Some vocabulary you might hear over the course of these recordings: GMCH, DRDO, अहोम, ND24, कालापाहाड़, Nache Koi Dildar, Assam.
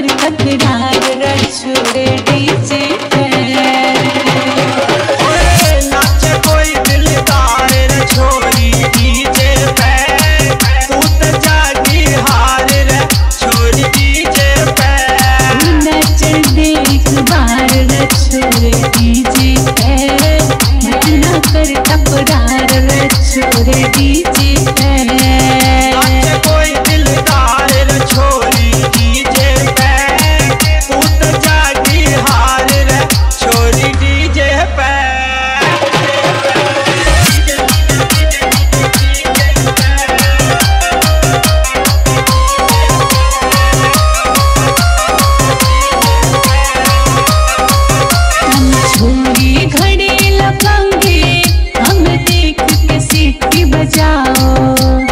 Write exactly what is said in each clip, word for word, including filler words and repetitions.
पर तकरार रख छोड़े डीजे पे नाचे कोई दिलदार न छोड़ी डीजे पे तू तो जागी हार रे छोड़ी डीजे पे नच दे एक बार न छोड़े डीजे पे ना कर तकरार रख छोड़े डीजे पे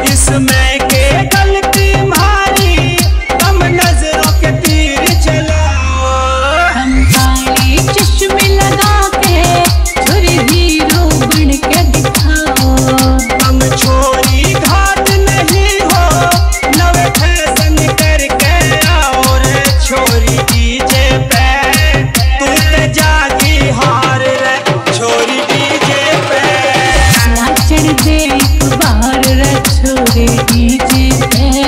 इसमें के गलती मारी कम नजरों के तीर चलाओ हम काली चश्मे लगा के छुरी हीरो बन के दिखाओ हम छोरी घाट नहीं हो नवे फैशन करके आओ रे छोरी डीजे पे तू तो जागी हार रे छोरी डीजे पे नाचन दे छोड़े डीजे पे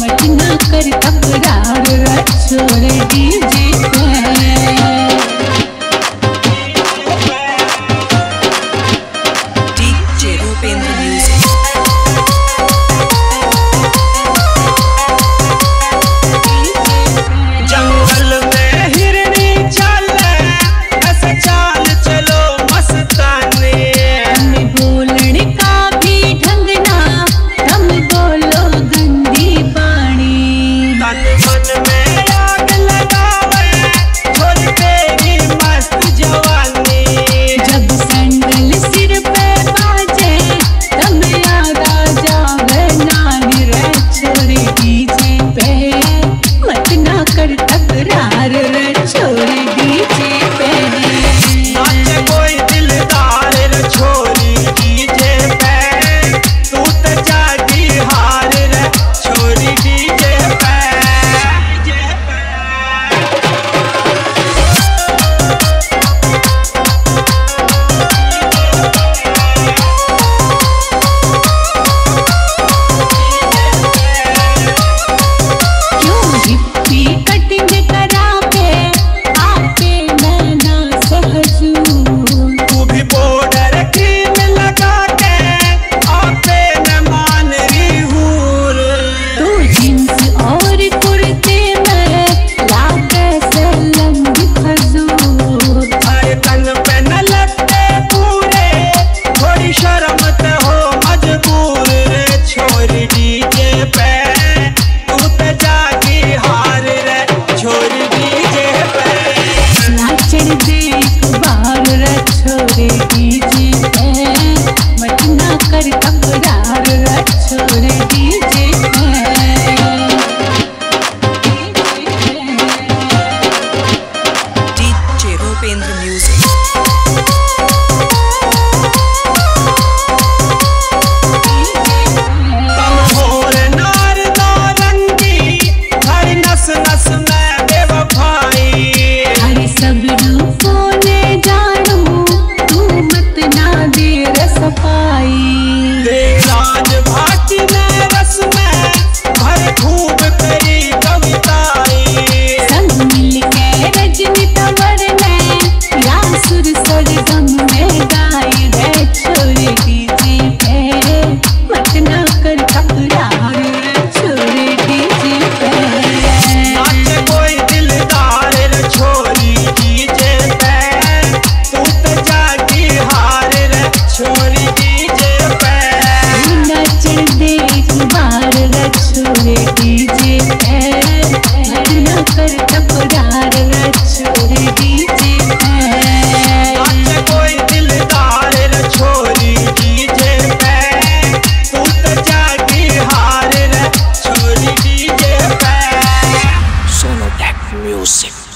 मत ना कर तकरार छोड़े डीजे music।